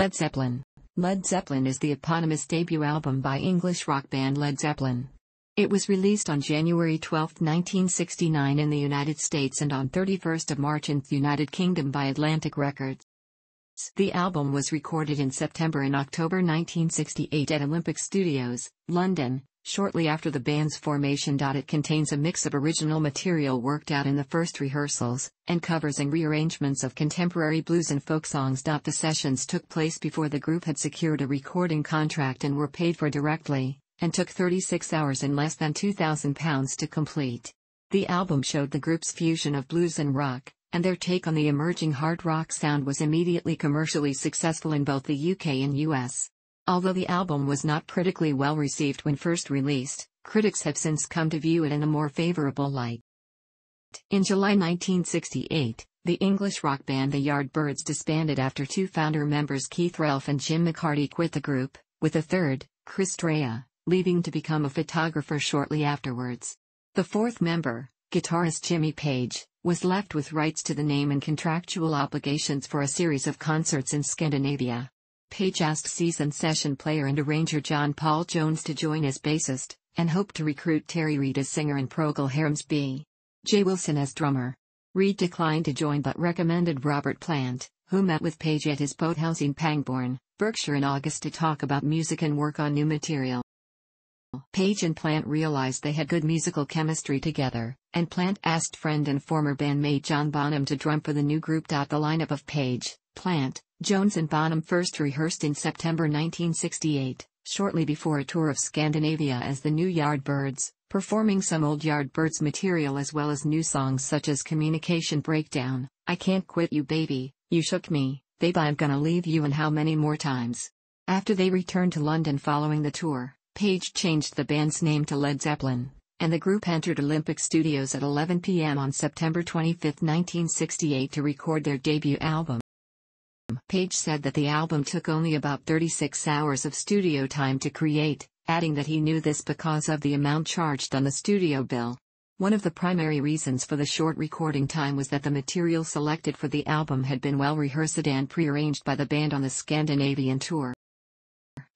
Led Zeppelin. Led Zeppelin is the eponymous debut album by English rock band Led Zeppelin. It was released on January 12, 1969 in the United States and on 31st of March in the United Kingdom by Atlantic Records. The album was recorded in September and October 1968 at Olympic Studios, London, shortly after the band's formation. It contains a mix of original material worked out in the first rehearsals, and covers and rearrangements of contemporary blues and folk songs. The sessions took place before the group had secured a recording contract and were paid for directly, and took 36 hours and less than £2,000 to complete. The album showed the group's fusion of blues and rock, and their take on the emerging hard rock sound was immediately commercially successful in both the UK and US. Although the album was not critically well received when first released, critics have since come to view it in a more favorable light. In July 1968, the English rock band The Yardbirds disbanded after two founder members Keith Relf and Jim McCarty quit the group, with a third, Chris Dreja, leaving to become a photographer shortly afterwards. The fourth member, guitarist Jimmy Page, was left with rights to the name and contractual obligations for a series of concerts in Scandinavia. Page asked seasoned session player and arranger John Paul Jones to join as bassist, and hoped to recruit Terry Reed as singer and Procol Harum's B.J. Wilson as drummer. Reed declined to join but recommended Robert Plant, who met with Page at his boathouse in Pangbourne, Berkshire in August to talk about music and work on new material. Page and Plant realized they had good musical chemistry together, and Plant asked friend and former bandmate John Bonham to drum for the new group. The lineup of Page, Plant, Jones and Bonham first rehearsed in September 1968, shortly before a tour of Scandinavia as the new Yardbirds, performing some old Yardbirds material as well as new songs such as Communication Breakdown, I Can't Quit You Baby, You Shook Me, Babe, I'm Gonna Leave You and How Many More Times. After they returned to London following the tour, Page changed the band's name to Led Zeppelin, and the group entered Olympic Studios at 11 p.m. on September 25, 1968 to record their debut album. Page said that the album took only about 36 hours of studio time to create, adding that he knew this because of the amount charged on the studio bill. One of the primary reasons for the short recording time was that the material selected for the album had been well rehearsed and prearranged by the band on the Scandinavian tour.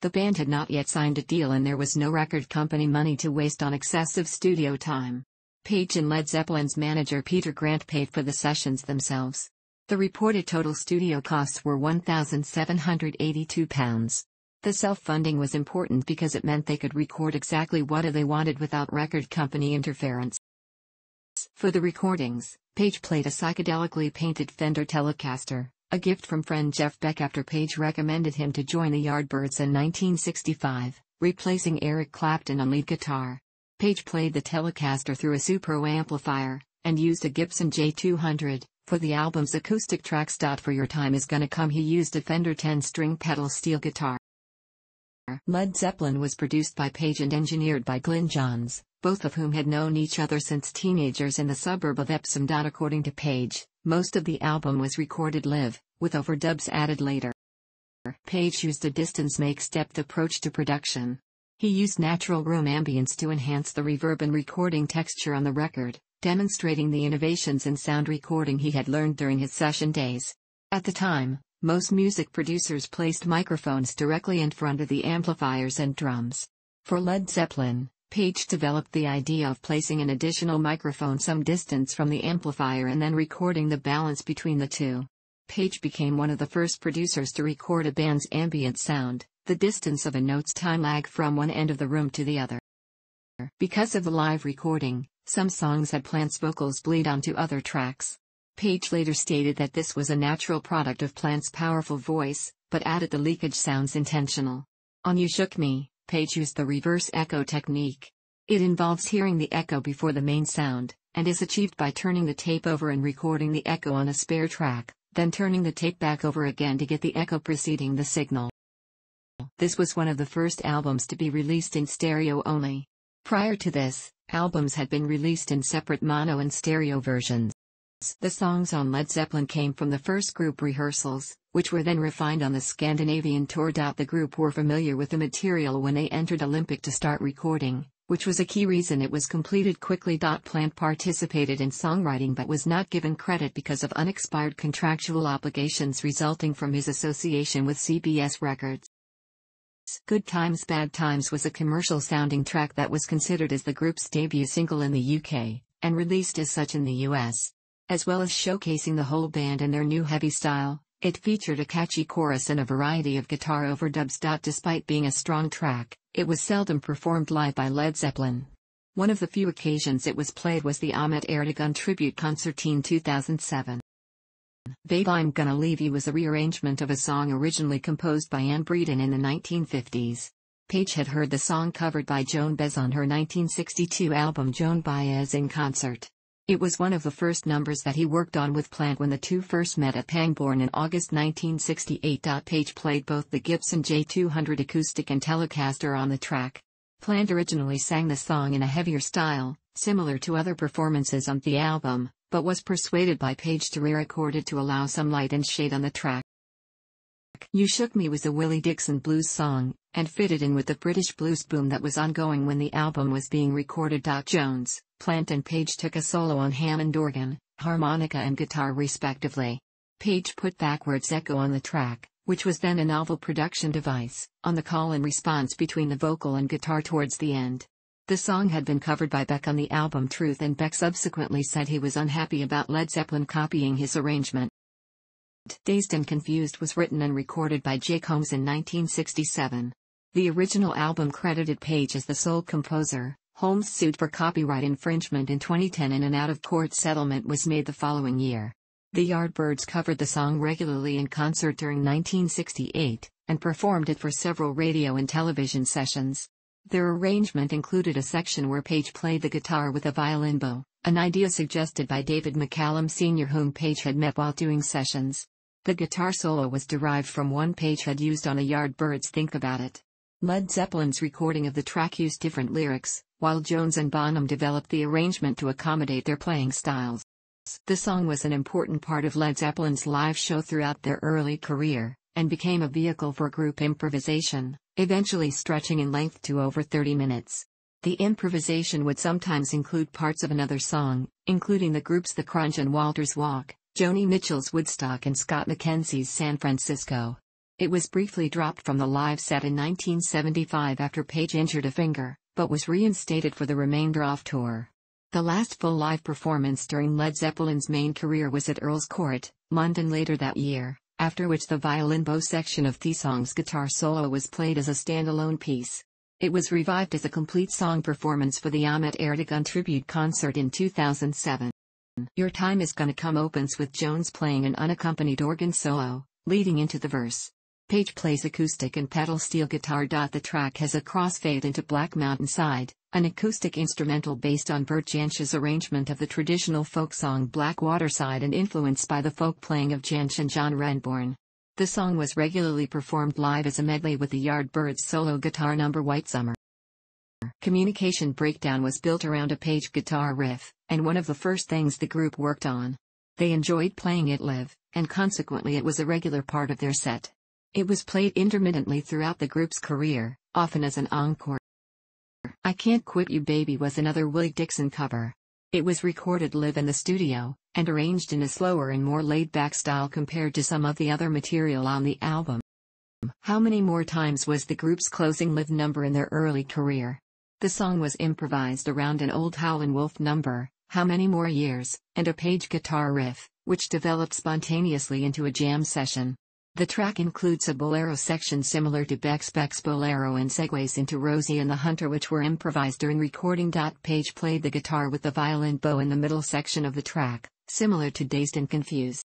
The band had not yet signed a deal and there was no record company money to waste on excessive studio time. Page and Led Zeppelin's manager Peter Grant paid for the sessions themselves. The reported total studio costs were £1,782. The self-funding was important because it meant they could record exactly what they wanted without record company interference. For the recordings, Page played a psychedelically painted Fender Telecaster, a gift from friend Jeff Beck after Page recommended him to join the Yardbirds in 1965, replacing Eric Clapton on lead guitar. Page played the Telecaster through a Supro amplifier, and used a Gibson J200. For the album's acoustic tracks. For Your Time Is Gonna Come he used a Fender 10-string pedal steel guitar. Led Zeppelin was produced by Page and engineered by Glyn Johns, both of whom had known each other since teenagers in the suburb of Epsom. According to Page, most of the album was recorded live, with overdubs added later. Page used a distance makes depth approach to production. He used natural room ambience to enhance the reverb and recording texture on the record, demonstrating the innovations in sound recording he had learned during his session days. At the time, most music producers placed microphones directly in front of the amplifiers and drums. For Led Zeppelin, Page developed the idea of placing an additional microphone some distance from the amplifier and then recording the balance between the two. Page became one of the first producers to record a band's ambient sound, the distance of a note's time lag from one end of the room to the other. Because of the live recording, some songs had Plant's vocals bleed onto other tracks. Page later stated that this was a natural product of Plant's powerful voice, but added the leakage sounds intentional. On You Shook Me, Page used the reverse echo technique. It involves hearing the echo before the main sound, and is achieved by turning the tape over and recording the echo on a spare track, then turning the tape back over again to get the echo preceding the signal. This was one of the first albums to be released in stereo only. Prior to this, albums had been released in separate mono and stereo versions. The songs on Led Zeppelin came from the first group rehearsals, which were then refined on the Scandinavian tour. The group were familiar with the material when they entered Olympic to start recording, which was a key reason it was completed quickly. Plant participated in songwriting but was not given credit because of unexpired contractual obligations resulting from his association with CBS Records. Good Times Bad Times was a commercial-sounding track that was considered as the group's debut single in the UK, and released as such in the US. As well as showcasing the whole band and their new heavy style, it featured a catchy chorus and a variety of guitar overdubs. Despite being a strong track, it was seldom performed live by Led Zeppelin. One of the few occasions it was played was the Ahmet Ertegun tribute concert in 2007. Babe, I'm Gonna Leave You was a rearrangement of a song originally composed by Ann Breeden in the 1950s. Page had heard the song covered by Joan Baez on her 1962 album Joan Baez in Concert. It was one of the first numbers that he worked on with Plant when the two first met at Pangbourne in August 1968. Page played both the Gibson J200 acoustic and Telecaster on the track. Plant originally sang the song in a heavier style, similar to other performances on the album, but was persuaded by Page to re-record it to allow some light and shade on the track. You Shook Me was a Willie Dixon blues song, and fitted in with the British blues boom that was ongoing when the album was being recorded. Jones, Plant and Page took a solo on Hammond organ, harmonica and guitar respectively. Page put backwards echo on the track, which was then a novel production device, on the call and response between the vocal and guitar towards the end. The song had been covered by Beck on the album Truth, and Beck subsequently said he was unhappy about Led Zeppelin copying his arrangement. Dazed and Confused was written and recorded by Jake Holmes in 1967. The original album credited Page as the sole composer. Holmes sued for copyright infringement in 2010, and an out-of-court settlement was made the following year. The Yardbirds covered the song regularly in concert during 1968, and performed it for several radio and television sessions. Their arrangement included a section where Page played the guitar with a violin bow, an idea suggested by David McCallum Sr., whom Page had met while doing sessions. The guitar solo was derived from one Page had used on a Yardbirds' Think About It. Led Zeppelin's recording of the track used different lyrics, while Jones and Bonham developed the arrangement to accommodate their playing styles. The song was an important part of Led Zeppelin's live show throughout their early career, and became a vehicle for group improvisation, eventually stretching in length to over 30 minutes. The improvisation would sometimes include parts of another song, including the group's The Crunch and Walter's Walk, Joni Mitchell's Woodstock, and Scott McKenzie's San Francisco. It was briefly dropped from the live set in 1975 after Page injured a finger, but was reinstated for the remainder of tour. The last full live performance during Led Zeppelin's main career was at Earl's Court, London later that year, after which the violin bow section of the song's guitar solo was played as a standalone piece. It was revived as a complete song performance for the Ahmet Ertegun tribute concert in 2007. Your Time Is Gonna Come opens with Jones playing an unaccompanied organ solo, leading into the verse. Page plays acoustic and pedal steel guitar. The track has a crossfade into Black Mountain Side, an acoustic instrumental based on Bert Jansch's arrangement of the traditional folk song Black Waterside, and influenced by the folk playing of Jansch and John Renbourn. The song was regularly performed live as a medley with the Yardbirds' solo guitar number White Summer. Communication Breakdown was built around a Page guitar riff, and one of the first things the group worked on. They enjoyed playing it live, and consequently it was a regular part of their set. It was played intermittently throughout the group's career, often as an encore. I Can't Quit You Baby was another Willie Dixon cover. It was recorded live in the studio, and arranged in a slower and more laid-back style compared to some of the other material on the album. How Many More Times was the group's closing live number in their early career. The song was improvised around an old Howlin' Wolf number, How Many More Years, and a Page guitar riff, which developed spontaneously into a jam session. The track includes a bolero section similar to Beck's Bolero, and segues into Rosie and the Hunter, which were improvised during recording. Page played the guitar with the violin bow in the middle section of the track, similar to Dazed and Confused.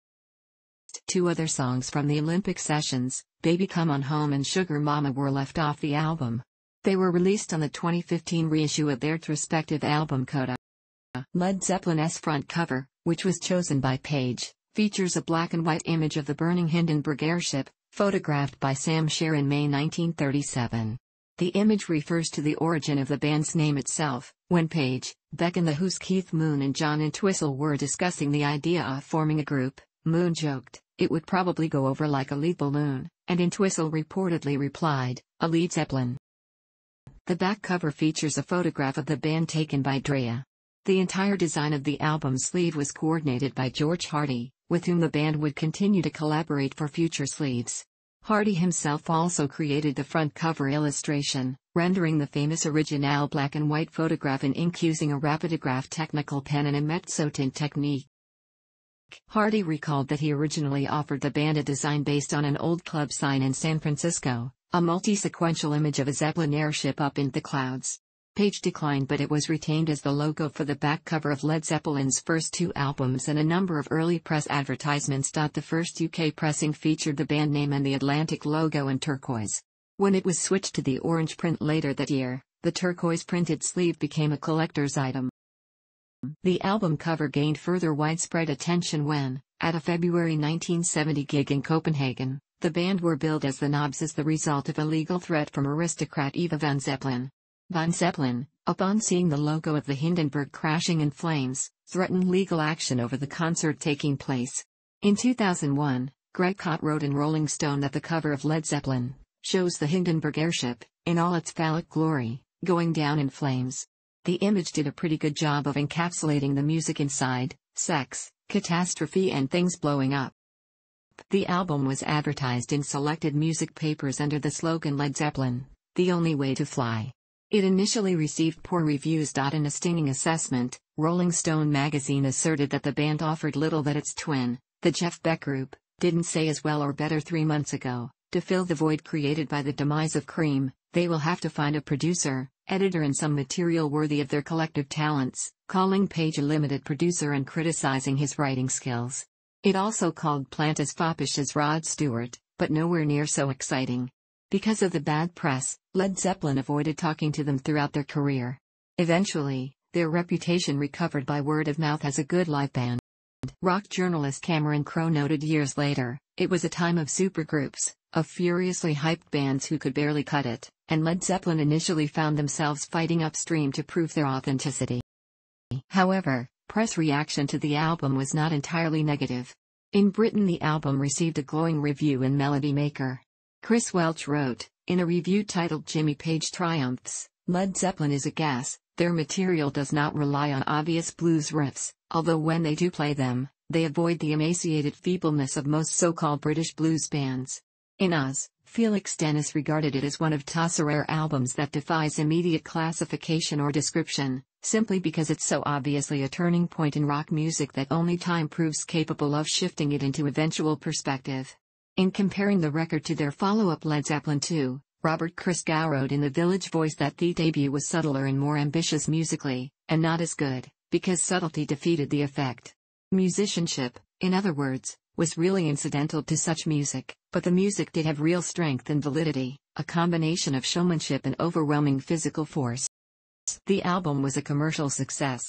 Two other songs from the Olympic sessions, Baby Come On Home and Sugar Mama, were left off the album. They were released on the 2015 reissue of their respective album Coda. Led Zeppelin's front cover, which was chosen by Page, features a black and white image of the burning Hindenburg airship, photographed by Sam Scher in May 1937. The image refers to the origin of the band's name itself, when Page, Beck and The Who's Keith Moon and John Entwistle were discussing the idea of forming a group. Moon joked, "It would probably go over like a lead balloon," and Entwistle reportedly replied, "A Led Zeppelin." The back cover features a photograph of the band taken by Dreja. The entire design of the album sleeve was coordinated by George Hardy, with whom the band would continue to collaborate for future sleeves. Hardy himself also created the front cover illustration, rendering the famous original black and white photograph in ink using a rapidograph technical pen and a mezzotint technique. Hardy recalled that he originally offered the band a design based on an old club sign in San Francisco, a multi-sequential image of a Zeppelin airship up in the clouds. Page declined, but it was retained as the logo for the back cover of Led Zeppelin's first two albums and a number of early press advertisements. The first UK pressing featured the band name and the Atlantic logo in turquoise. When it was switched to the orange print later that year, the turquoise printed sleeve became a collector's item. The album cover gained further widespread attention when, at a February 1970 gig in Copenhagen, the band were billed as the Knobs as the result of a legal threat from aristocrat Eva von Zeppelin. Von Zeppelin, upon seeing the logo of the Hindenburg crashing in flames, threatened legal action over the concert taking place. In 2001, Greg Kot wrote in Rolling Stone that the cover of Led Zeppelin shows the Hindenburg airship, in all its phallic glory, going down in flames. The image did a pretty good job of encapsulating the music inside, sex, catastrophe and things blowing up. The album was advertised in selected music papers under the slogan Led Zeppelin, the only way to fly. It initially received poor reviews. In a stinging assessment, Rolling Stone magazine asserted that the band offered little that its twin, the Jeff Beck Group, didn't say as well or better 3 months ago. To fill the void created by the demise of Cream, they will have to find a producer, editor and some material worthy of their collective talents, calling Page a limited producer and criticizing his writing skills. It also called Plant as foppish as Rod Stewart, but nowhere near so exciting. Because of the bad press, Led Zeppelin avoided talking to them throughout their career. Eventually, their reputation recovered by word of mouth as a good live band. Rock journalist Cameron Crowe noted years later, it was a time of supergroups, of furiously hyped bands who could barely cut it, and Led Zeppelin initially found themselves fighting upstream to prove their authenticity. However, press reaction to the album was not entirely negative. In Britain, the album received a glowing review in Melody Maker. Chris Welch wrote, in a review titled Jimmy Page Triumphs, Led Zeppelin is a gas, their material does not rely on obvious blues riffs, although when they do play them, they avoid the emaciated feebleness of most so-called British blues bands. In Oz, Felix Dennis regarded it as one of Toss's rare albums that defies immediate classification or description, simply because it's so obviously a turning point in rock music that only time proves capable of shifting it into eventual perspective. In comparing the record to their follow-up Led Zeppelin II, Robert Christgau wrote in The Village Voice that the debut was subtler and more ambitious musically, and not as good, because subtlety defeated the effect. Musicianship, in other words, was really incidental to such music, but the music did have real strength and validity, a combination of showmanship and overwhelming physical force. The album was a commercial success.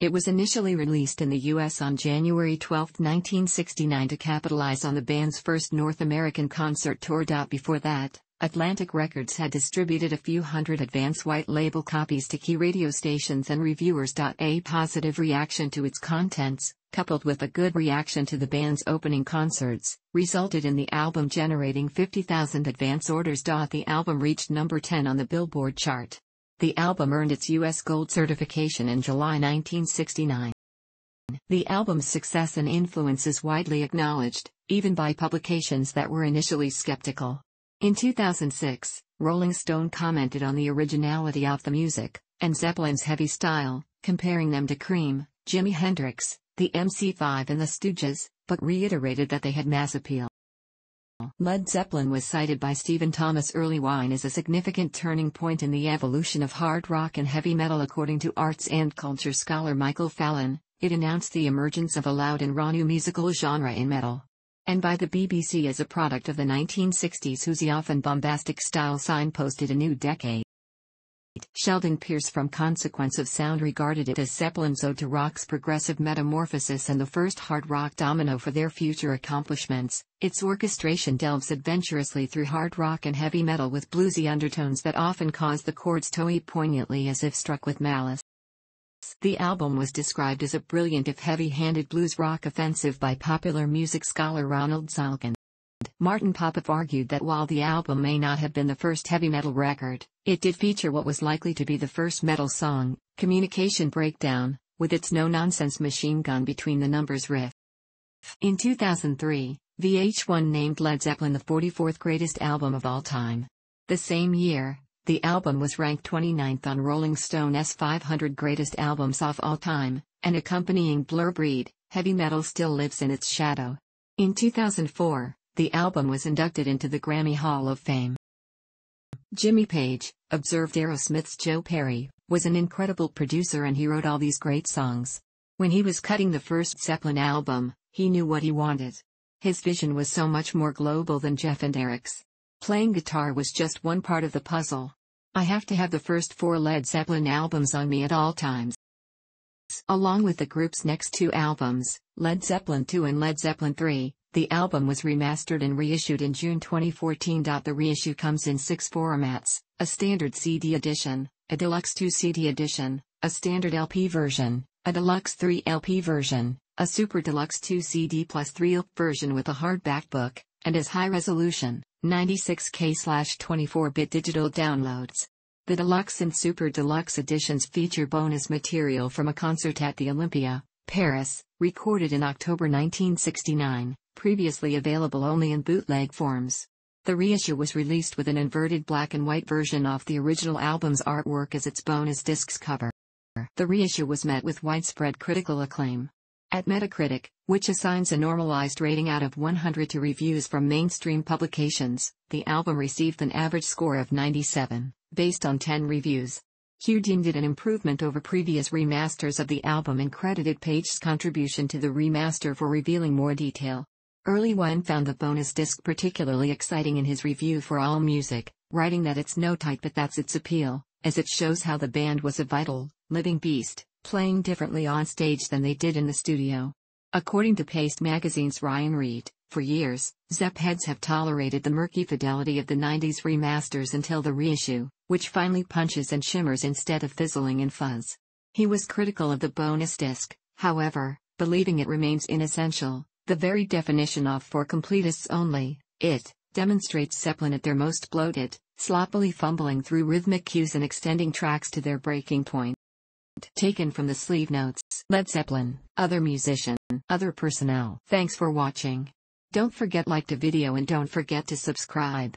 It was initially released in the U.S. on January 12, 1969 to capitalize on the band's first North American concert tour. Before that, Atlantic Records had distributed a few hundred advance white label copies to key radio stations and reviewers. A positive reaction to its contents, coupled with a good reaction to the band's opening concerts, resulted in the album generating 50,000 advance orders. The album reached number 10 on the Billboard chart. The album earned its U.S. Gold certification in July 1969. The album's success and influence is widely acknowledged, even by publications that were initially skeptical. In 2006, Rolling Stone commented on the originality of the music, and Zeppelin's heavy style, comparing them to Cream, Jimi Hendrix, the MC5 and the Stooges, but reiterated that they had mass appeal. Led Zeppelin was cited by Stephen Thomas Erlewine as a significant turning point in the evolution of hard rock and heavy metal. According to arts and culture scholar Michael Fallon, it announced the emergence of a loud and raw new musical genre in metal. And by the BBC as a product of the 1960s whose often bombastic style signposted a new decade. Sheldon Pearce from Consequence of Sound regarded it as Zeppelin's ode to rock's progressive metamorphosis and the first hard rock domino for their future accomplishments. Its orchestration delves adventurously through hard rock and heavy metal with bluesy undertones that often cause the chords to weep poignantly as if struck with malice. The album was described as a brilliant if heavy-handed blues rock offensive by popular music scholar Ronald Zalkin. Martin Popoff argued that while the album may not have been the first heavy metal record, it did feature what was likely to be the first metal song, Communication Breakdown, with its no-nonsense machine gun between the numbers riff. In 2003, VH1 named Led Zeppelin the 44th greatest album of all time. The same year, the album was ranked 29th on Rolling Stone's 500 Greatest Albums of All Time, and accompanying Blur Breed, heavy metal still lives in its shadow. In 2004, the album was inducted into the Grammy Hall of Fame. Jimmy Page, observed Aerosmith's Joe Perry, was an incredible producer and he wrote all these great songs. When he was cutting the first Zeppelin album, he knew what he wanted. His vision was so much more global than Jeff and Eric's. Playing guitar was just one part of the puzzle. I have to have the first 4 Led Zeppelin albums on me at all times. Along with the group's next 2 albums, Led Zeppelin II and Led Zeppelin III, the album was remastered and reissued in June 2014. The reissue comes in 6 formats, a standard CD edition, a deluxe 2 CD edition, a standard LP version, a deluxe 3 LP version, a super deluxe 2 CD plus 3 LP version with a hardback book, and as high resolution, 96K/24-bit digital downloads. The deluxe and super deluxe editions feature bonus material from a concert at the Olympia, Paris, recorded in October 1969. Previously available only in bootleg forms. The reissue was released with an inverted black and white version of the original album's artwork as its bonus disc's cover. The reissue was met with widespread critical acclaim. At Metacritic, which assigns a normalized rating out of 100 to reviews from mainstream publications, the album received an average score of 97, based on 10 reviews. Q deemed it an improvement over previous remasters of the album and credited Page's contribution to the remaster for revealing more detail. Erlewine found the bonus disc particularly exciting in his review for AllMusic, writing that it's no tight but that's its appeal, as it shows how the band was a vital, living beast, playing differently on stage than they did in the studio. According to Paste Magazine's Ryan Reed, for years, Zepp heads have tolerated the murky fidelity of the 90s remasters until the reissue, which finally punches and shimmers instead of fizzling in fuzz. He was critical of the bonus disc, however, believing it remains inessential. The very definition of for completists only, it demonstrates Zeppelin at their most bloated, sloppily fumbling through rhythmic cues and extending tracks to their breaking point. Taken from the sleeve notes, Led Zeppelin, other musician, other personnel. Thanks for watching. Don't forget like the video and don't forget to subscribe.